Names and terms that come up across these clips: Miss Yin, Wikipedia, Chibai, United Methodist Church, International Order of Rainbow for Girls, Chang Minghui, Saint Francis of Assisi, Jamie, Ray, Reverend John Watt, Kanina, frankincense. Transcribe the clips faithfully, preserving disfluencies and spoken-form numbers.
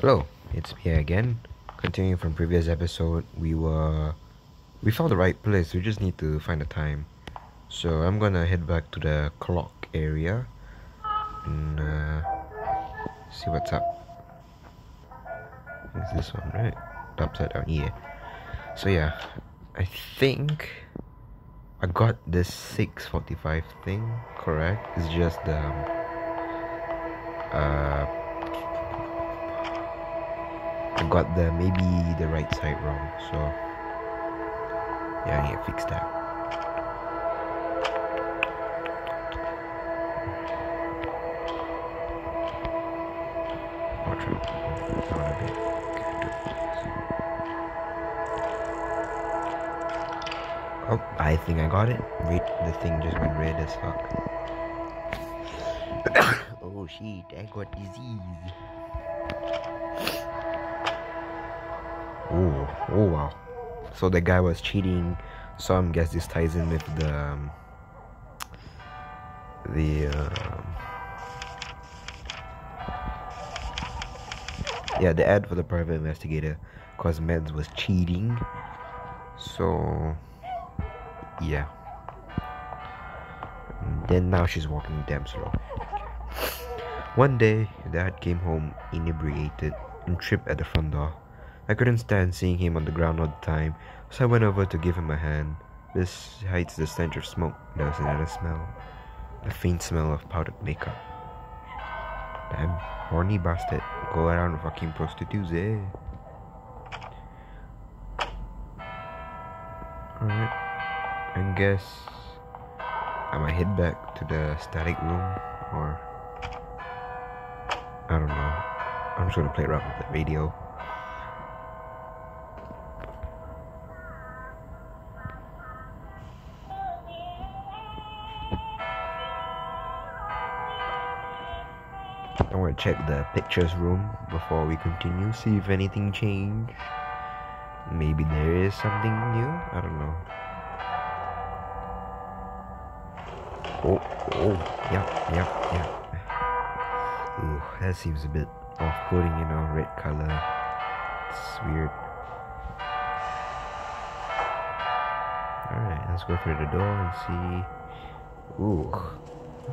Hello, it's me again. Continuing from previous episode, we were... We found the right place, we just need to find the time. So I'm gonna head back to the clock area and uh, see what's up. It's this one, right? Upside down, yeah. So yeah, I think I got the six forty-five thing correct. It's just the... Um, uh, I got the maybe the right side wrong, so yeah, I need to fix that. Watch out, down a bit. Oh, I think I got it. Wait, the thing just went red as fuck. Oh shit, I got disease. Oh, oh wow. So the guy was cheating. So I'm guess this ties in with the um, the uh, yeah, the ad for the private investigator, cause Meds was cheating. So yeah. And then now she's walking damn slow. One day, Dad came home inebriated and tripped at the front door. I couldn't stand seeing him on the ground all the time, so I went over to give him a hand. This hides the stench of smoke. There was another smell. A faint smell of powdered makeup. Damn, horny bastard. Go around fucking prostitutes, eh? Alright. I guess I might head back to the static room, or... I don't know. I'm just gonna play around with the radio. I'm gonna check the pictures room before we continue, see if anything changed. Maybe there is something new? I don't know. Oh, oh, yeah, yeah, yeah. Ooh, that seems a bit off-putting, you know, red color. It's weird. Alright, let's go through the door and see. Ooh.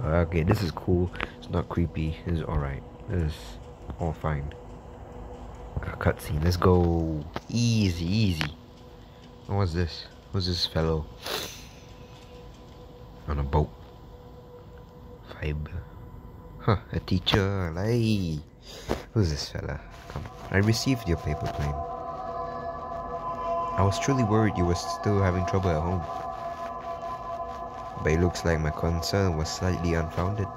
Okay, this is cool. It's not creepy. It's alright. This is all fine. A cutscene. Let's go. Easy, easy. What's this? Who's this fellow? On a boat. Vibe. Huh, a teacher. Hey. Who's this fella? Come on. I received your paper plane. I was truly worried you were still having trouble at home. But it looks like my concern was slightly unfounded.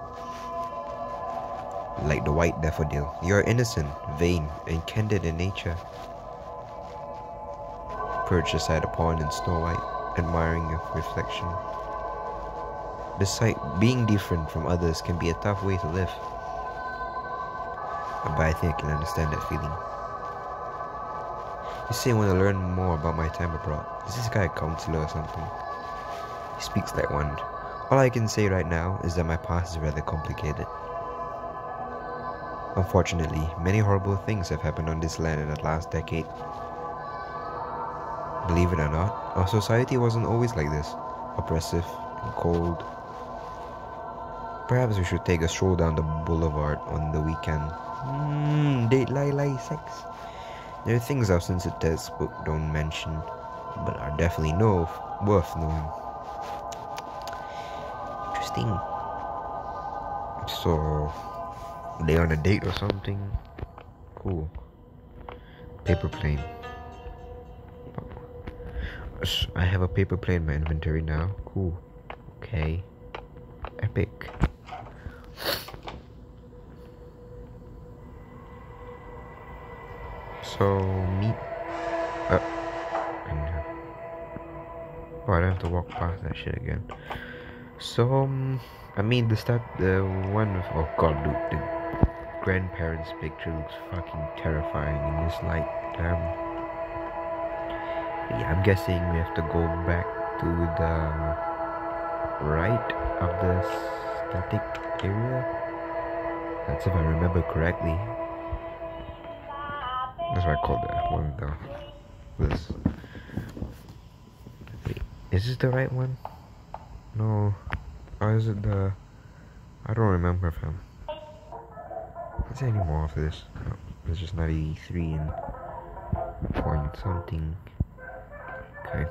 Like the white daffodil, you are innocent, vain, and candid in nature. Perched aside a pond in Snow White, admiring your reflection. Besides, being different from others can be a tough way to live. But I think I can understand that feeling. You say you want to learn more about my time abroad. Is this guy a counselor or something? He speaks like one. All I can say right now is that my past is rather complicated. Unfortunately, many horrible things have happened on this land in the last decade. Believe it or not, our society wasn't always like this, oppressive and cold. Perhaps we should take a stroll down the boulevard on the weekend. Mmm, date lie lie sex. There are things our censored textbook don't mention, but are definitely no worth knowing. So, they on a date or something? Cool. Paper plane. I have a paper plane in my inventory now. Cool. Okay. Epic. So, meet. Uh, oh, I don't have to walk past that shit again. So, um, I mean, the start, the one of, oh god, dude, the grandparents' picture looks fucking terrifying in this light. Damn. Yeah, I'm guessing we have to go back to the right of the static area. That's if I remember correctly. That's what I called that one though. This. Wait, is this the right one? No. Or is it the... I don't remember fam. Is there any more of this? No, there's just ninety-three and point something. Okay.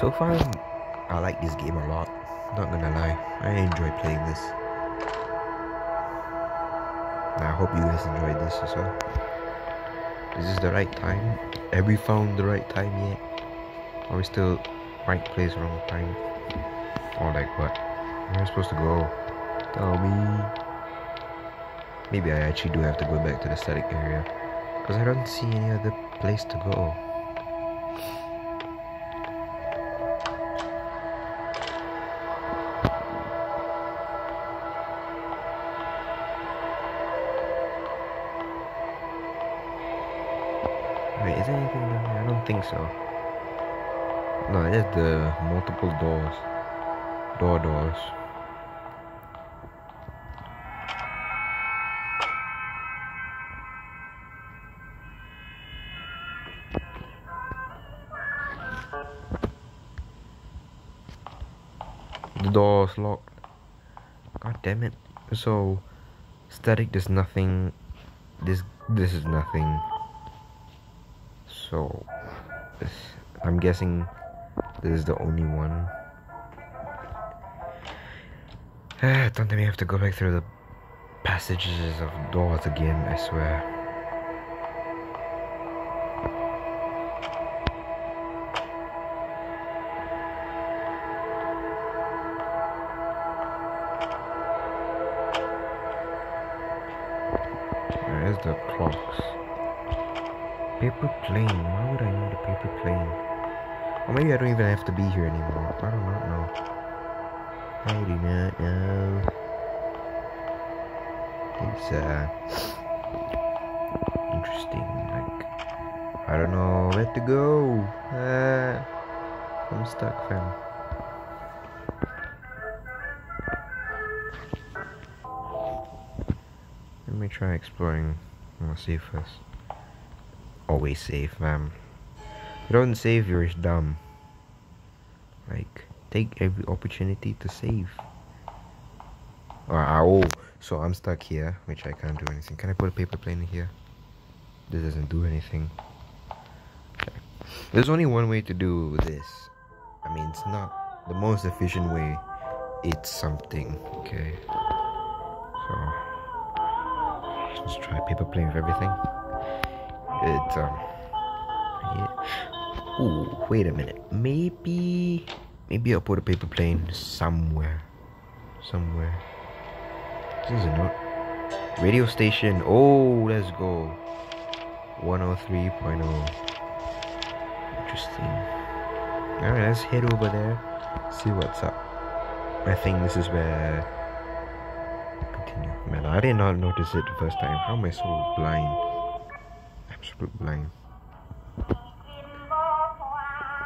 So far, I like this game a lot. Not gonna lie, I enjoy playing this. And I hope you guys enjoyed this as well. Is this the right time? Have we found the right time yet? Are we still right place, wrong time? Or like what? Where am I supposed to go? Tell me. Maybe I actually do have to go back to the static area, because I don't see any other place to go. Wait, is there anything down there? I don't think so. No, it's just the multiple doors. Door doors. The door's locked. God damn it. So, static there's nothing. This, this is nothing. So, this, I'm guessing this is the only one. Ah, don't think we have to go back through the passages of doors again, I swear. Where's the clocks? Paper plane, why would I need a paper plane? Or maybe I don't even have to be here anymore. I do not know. I do not know. It's uh interesting, like I don't know where to go. Uh, I'm stuck fam. Let me try exploring. I'll see first. Always save, ma'am. You don't save, you're dumb. Like, take every opportunity to save. Or, oh, so I'm stuck here, which I can't do anything. Can I put a paper plane in here? This doesn't do anything. Okay. There's only one way to do this. I mean, it's not the most efficient way. It's something, okay? So, let's try paper plane with everything. It's um yeah. Ooh, wait a minute. Maybe maybe I'll put a paper plane somewhere. Somewhere. This is a note. Radio station. Oh, let's go. one oh three point oh. Interesting. Alright, let's head over there. See what's up. I think this is where continue. Man, I did not notice it the first time. How am I so blind? Absolute blind. Oh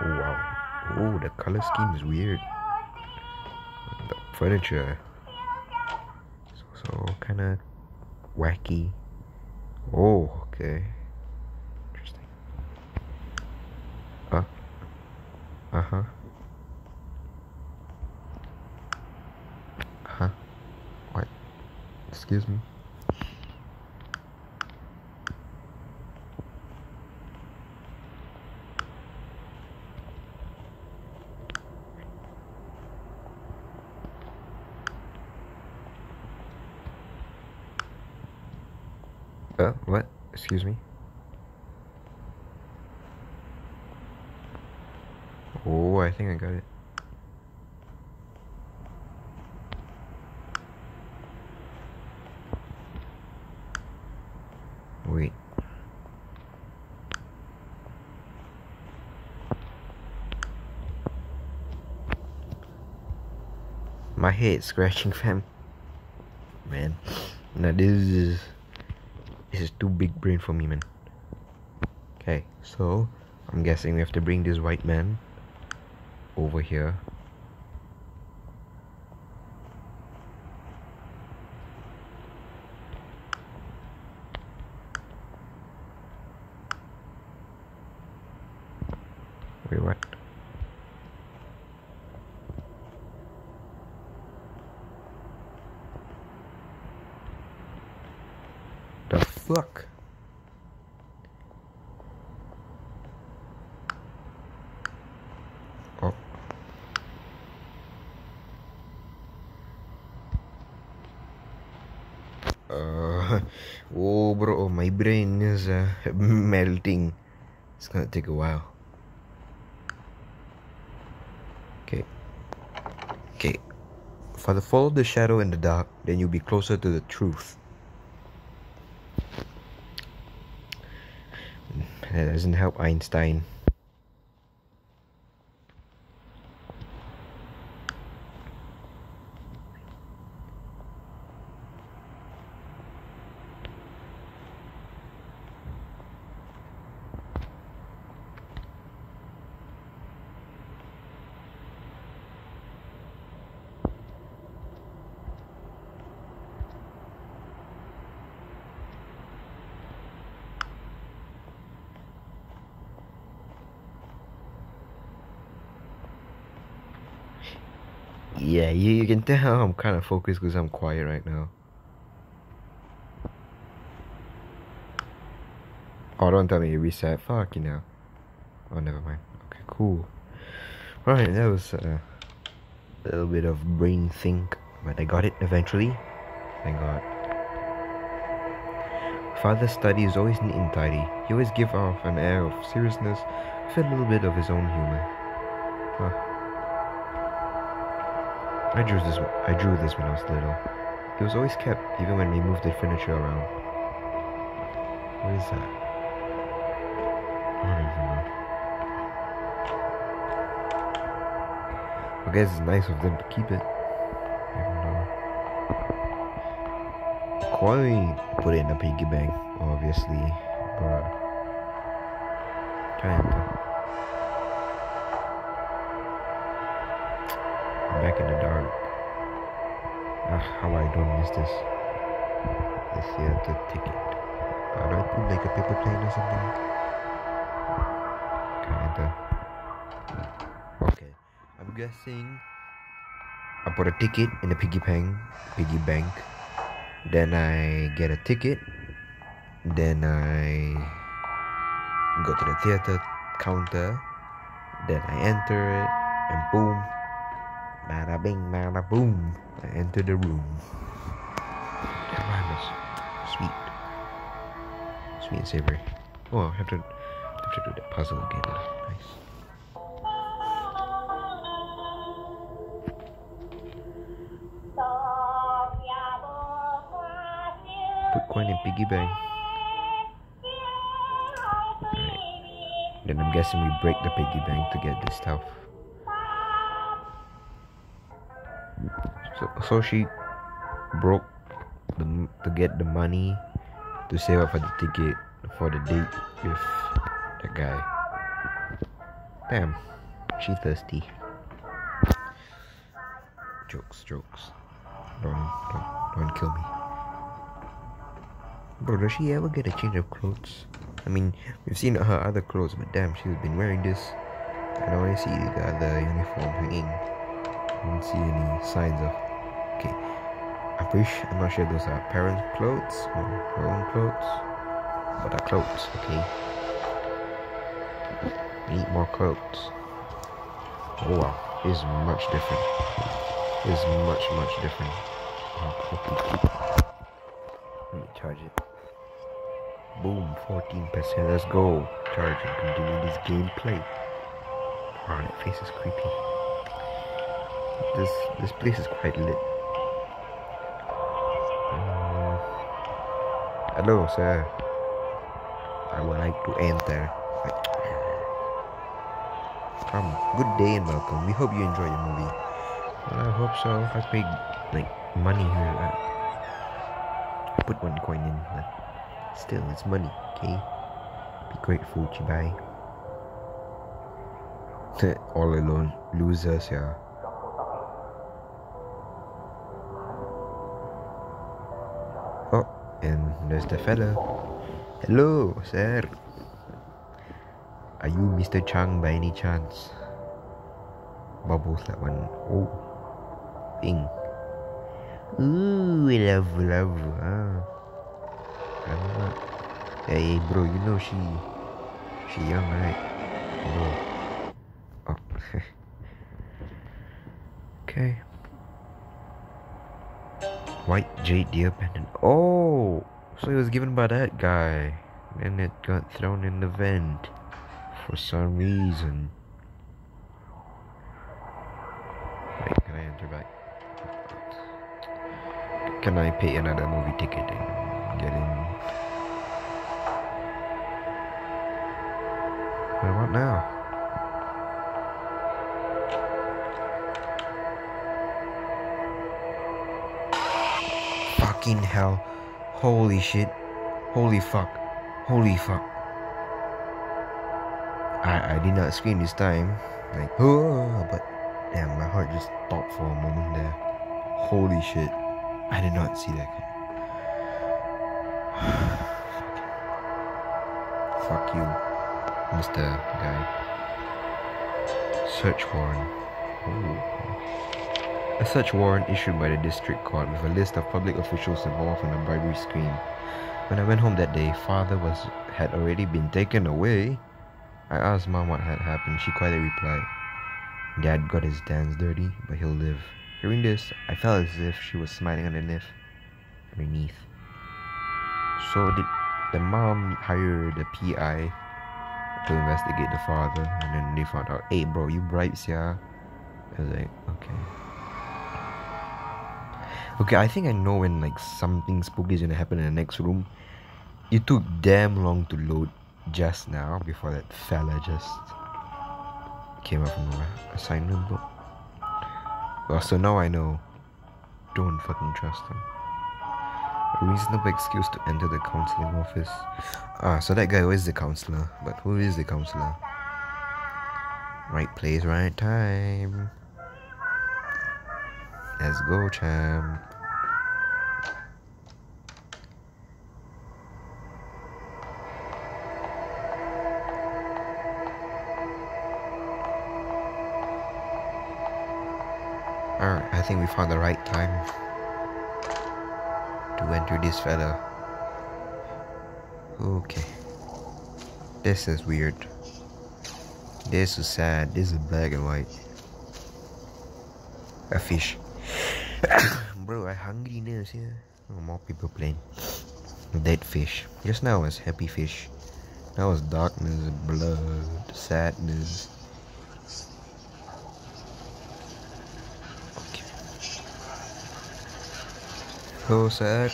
wow. Oh, the color scheme is weird. The furniture is also kind of wacky. Oh, okay. Interesting. Uh, uh huh. Uh huh. What? Excuse me. Uh, what? Excuse me? Oh, I think I got it. Wait. My head's scratching, fam. Man. Now this is... This is too big brain for me, man. Okay, so I'm guessing we have to bring this white man over here. Look. Oh. Uh, oh, bro, my brain is uh, melting. It's gonna take a while. Okay. Okay. Father, follow the shadow in the dark, then you'll be closer to the truth. That doesn't help Einstein. Yeah, you, you can tell I'm kind of focused because I'm quiet right now. Oh, don't tell me you reset. Fuck, you know. Oh, never mind. Okay, cool. Right, that was uh, a little bit of brain think, but I got it eventually. Thank God. Father's study is always neat and tidy. He always gives off an air of seriousness with a little bit of his own humor. Huh. I drew this. I drew this when I was little. It was always kept, even when we moved the furniture around. What is that? I don't even know. I guess it's nice of them to keep it. I don't know. Koi put it in a piggy bank, obviously. But trying to. Back in the dark. Ah, how I don't miss this. This here, the ticket. I don't put like a paper plane or something. Kinda. Okay. I'm guessing I put a ticket in the piggy bank. Piggy bank. Then I get a ticket. Then I go to the theater counter. Then I enter it, and boom. Bada bing, bada boom. I enter the room. That rhyme is sweet. Sweet and savory. Oh, I have to, I have to do that puzzle again. Nice. Put coin in piggy bank. Alright. Then I'm guessing we break the piggy bank to get this stuff. So, so she broke the, to get the money to save up for the ticket for the date with the guy. Damn, she thirsty. Jokes, jokes. Don't, don't, don't kill me. Bro, does she ever get a change of clothes? I mean, we've seen her other clothes, but damn, she's been wearing this. I don't really see the other uniform hanging. I don't see any signs of. Okay, I'm pretty sure, I'm not sure those are parents' clothes or her own clothes, but are clothes. Okay, we need more clothes. Oh wow, it's much different. It's much much different. Let me charge it. Boom, fourteen percent. Let's go. Charge and continue this gameplay. Oh, that face is creepy. This this place is quite lit. Uh, hello, sir. I would like to enter. Come. Good day and welcome. We hope you enjoy the movie. Well, I hope so. I paid like money here. I put one coin in, but still, it's money. Okay. Be grateful, Chibai. All alone, losers, yeah. And there's the fella. Hello, sir. Are you Mister Chang by any chance? Bubbles, that one. Oh, thing. Ooh, love, love. Ah. I I don't know. Hey, bro, you know she, she young, right? Whoa. Oh. Okay. White jade deer pendant. Oh, so it was given by that guy, and it got thrown in the vent for some reason. Wait, can I enter back? Can I pay another movie ticket and get in? Wait, what now? Fucking hell. Holy shit. Holy fuck. Holy fuck. I, I did not scream this time. Like, oh, but damn, my heart just stopped for a moment there. Holy shit. I did not see that coming. Fuck you, Mister Guy. Search warrant. Ooh. A search warrant issued by the district court with a list of public officials involved in a bribery scheme. When I went home that day, father was had already been taken away. I asked mom what had happened. She quietly replied, "Dad got his hands dirty, but he'll live." Hearing this, I felt as if she was smiling underneath. Underneath. So did the mom hire the P I to investigate the father, and then they found out, "Hey, bro, you bribes, yeah?" I was like, okay. Okay, I think I know when like something spooky is gonna happen in the next room. It took damn long to load just now before that fella just came up from the assignment book. Well, so now I know, don't fucking trust him. A reasonable excuse to enter the counseling office. Ah, so that guy was the counselor, but who is the counselor? Right place, right time. Let's go, champ. Alright, I think we found the right time to enter this fella. Okay. This is weird. This is sad. This is black and white. A fish. Bro, I hungry now, see? Oh, more people playing. Dead fish. Just now was happy fish. Now was darkness, blood, sadness. So sad.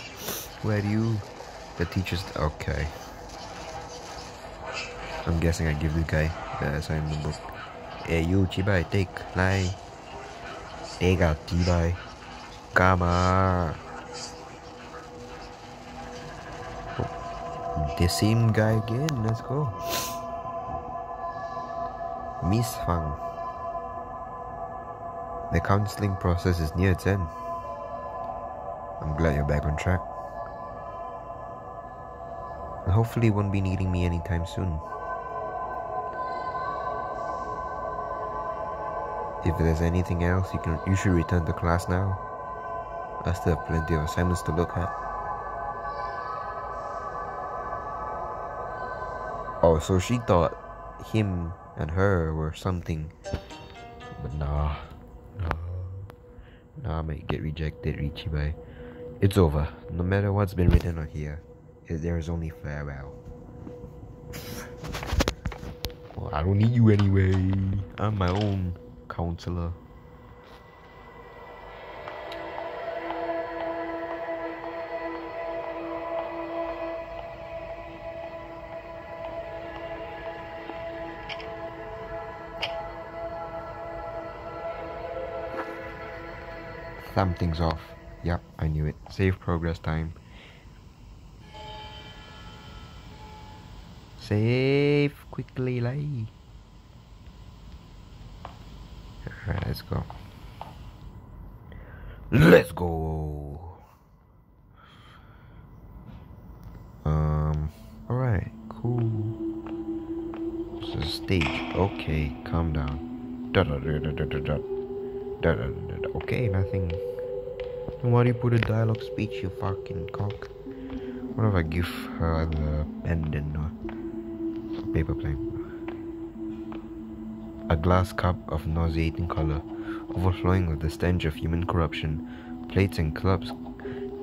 Where are you? The teacher's okay. I'm guessing I give the guy the assignment book. Hey you, Chibai, take lie. Take out Chibai. Come on. Oh, the same guy again. Let's go. Miss Fang. The counseling process is near its end. I'm glad you're back on track. And hopefully you won't be needing me anytime soon. If there's anything else, you can you should return to class now. I still have plenty of assignments to look at. Oh, so she thought him and her were something. But nah. Nah, nah mate, get rejected, Richie bye. It's over. No matter what's been written on here, there is only farewell. Well, I don't need you anyway. I'm my own counselor. Something's off. Yep, I knew it. Save progress time. Save quickly, like. Alright, let's go. Let's go. Um. Alright, cool. So stage. Okay, calm down. Da da da da da da da da da. Okay, nothing. Why do you put a dialogue speech, you fucking cock? What if I give her the pendant or paper plane? A glass cup of nauseating color, overflowing with the stench of human corruption. Plates and clubs,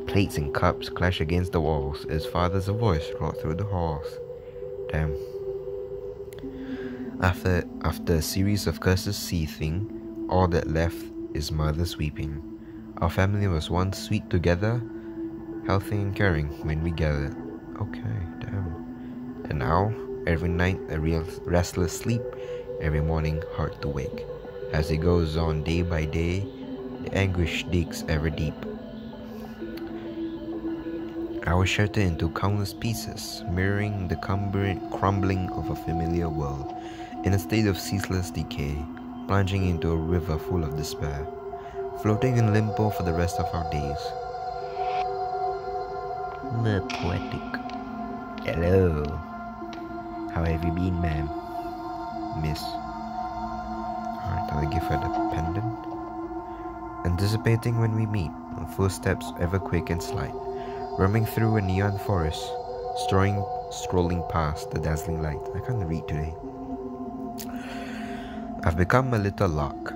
plates and cups clash against the walls as father's voice roared through the halls. Damn. After after a series of curses seething, all that left is mother's weeping. Our family was once sweet together, healthy and caring when we gathered. Okay, damn. And now, every night a real restless sleep. Every morning, hard to wake. As it goes on day by day, the anguish digs ever deep. I was shattered into countless pieces, mirroring the crumbling of a familiar world, in a state of ceaseless decay, plunging into a river full of despair, floating in limbo for the rest of our days. The poetic. Hello. How have you been, ma'am? Miss. Alright, I'll give her the pendant. Anticipating when we meet, our footsteps ever quick and slight, roaming through a neon forest, strolling, strolling past the dazzling light. I can't read today. I've become a little lark,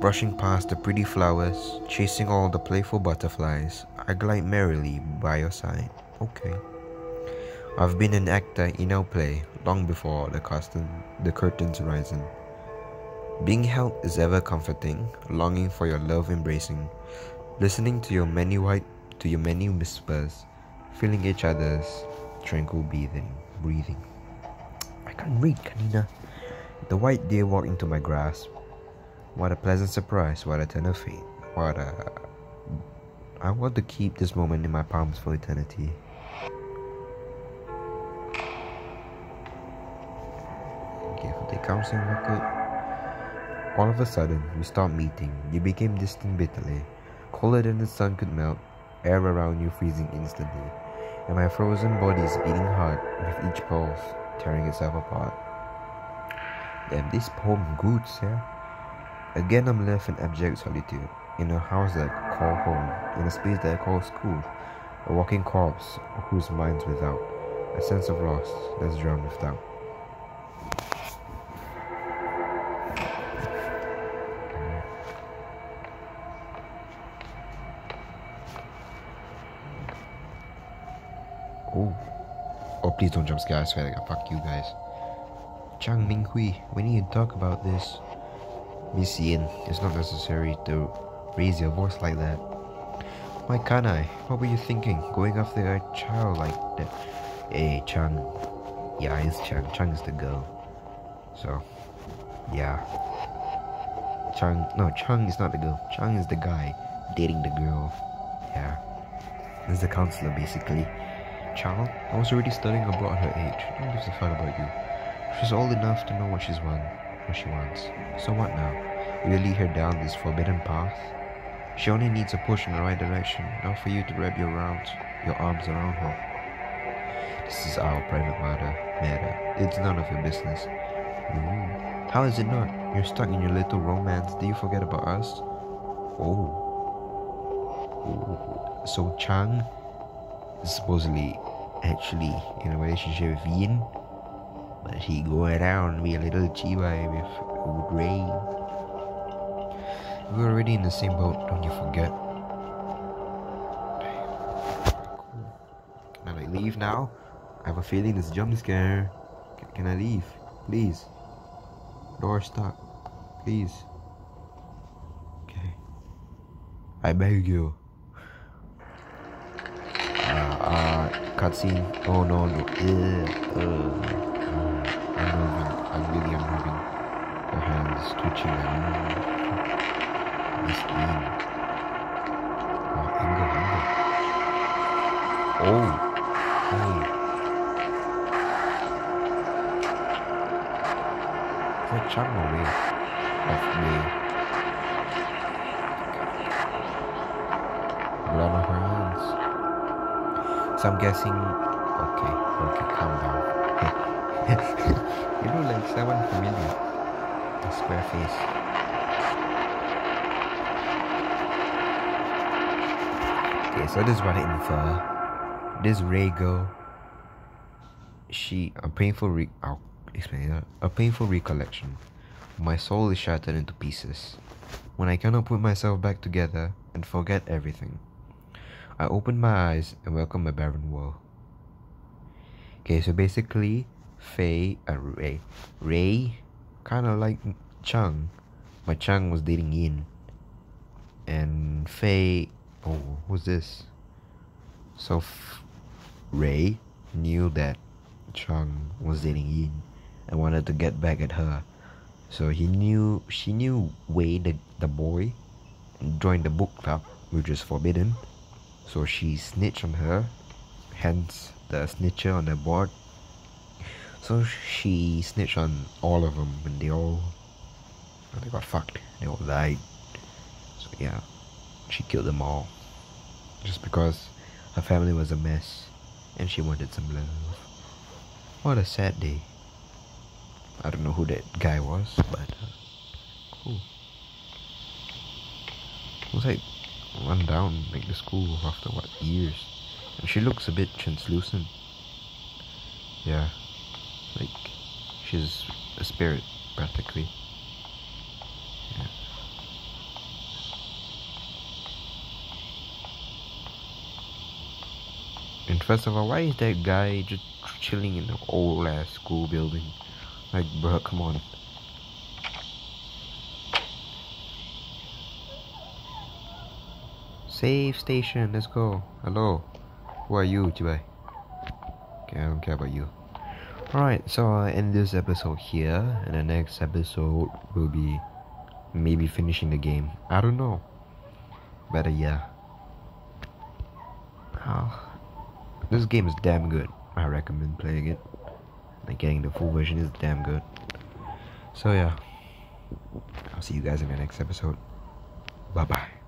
brushing past the pretty flowers, chasing all the playful butterflies. I glide merrily by your side. Okay. I've been an actor in our play long before the, curtain, the curtain's rising. Being held is ever comforting, longing for your love embracing, listening to your many white, to your many whispers, feeling each other's tranquil breathing. Breathing. I can't read, Kanina. The white deer walked into my grasp. What a pleasant surprise! What a turn of fate! What a! I want to keep this moment in my palms for eternity. Counseling record. All of a sudden, we stopped meeting. You became distant bitterly, colder than the sun could melt, air around you freezing instantly, and my frozen body is beating hard with each pulse, tearing itself apart. Damn, this poem good, sir. Again, I'm left in abject solitude, in a house that I call home, in a space that I call school, a walking corpse whose mind's without, a sense of loss that's drowned with doubt. Please don't jump scare, I swear to God, fuck you guys. Chang Minghui, we need to talk about this. Miss Yin, it's not necessary to raise your voice like that. Why can't I? What were you thinking? Going after a child like that? Hey, Chang. Yeah, it's Chang. Chang is the girl. So, yeah. Chang, no, Chang is not the girl. Chang is the guy dating the girl. Yeah. He's the counselor, basically. Child? I was already studying about her age. Don't give a fuck about you. She's old enough to know what she's want, what she wants. So what now? Will you lead her down this forbidden path? She only needs a push in the right direction, not for you to wrap your rounds, your arms around her. This is our private matter. Matter. It's none of your business. Mm. How is it not? You're stuck in your little romance. Do you forget about us? Oh. Ooh. So Chang. Supposedly actually in a relationship with Yin, but he go around be a little chibai with old Ray. We're already in the same boat, don't you forget. Cool. Can I leave now? I have a feeling this jump scare. Can I leave? Please. Door stuck. Please. Okay. I beg you. Uh, cutscene. Oh no, no. Ugh. Ugh. Uh, I'm moving. I'm really I'm moving. The hands twitching. This in. Oh, angle, angle. Oh. Hey. Is that Chang away? Off me. Blood on her hands. So I'm guessing, okay, okay, calm down. You look like someone familiar. A square face. Okay, so this is what I infer. this Ray girl, she a painful re I'll explain that a painful recollection. My soul is shattered into pieces. When I cannot put myself back together and forget everything, I open my eyes and welcome a barren world. Okay, so basically, Faye and Ray, Ray, kind of like Chang, but Chang was dating Yin, and Faye. Oh, who's this? So F Ray knew that Chang was dating Yin and wanted to get back at her. So he knew she knew Wei, the, the boy, and joined the book club, which is forbidden. So she snitched on her, hence the snitcher on the board. So she snitched on all of them, and they all they got fucked. They all died. So yeah, she killed them all, just because her family was a mess, and she wanted some love. What a sad day. I don't know who that guy was, but uh, cool. It was like run down, like the school after what years, and she looks a bit translucent. Yeah, like she's a spirit practically. Yeah. And first of all, why is that guy just chilling in the old ass school building? Like, bro, come on. Save station, let's go. Hello. Who are you, Jibai? Okay, I don't care about you. Alright, so I'll end this episode here. And the next episode will be maybe finishing the game. I don't know. Better, yeah. Oh, this game is damn good. I recommend playing it. Like, getting the full version is damn good. So yeah, I'll see you guys in the next episode. Bye bye.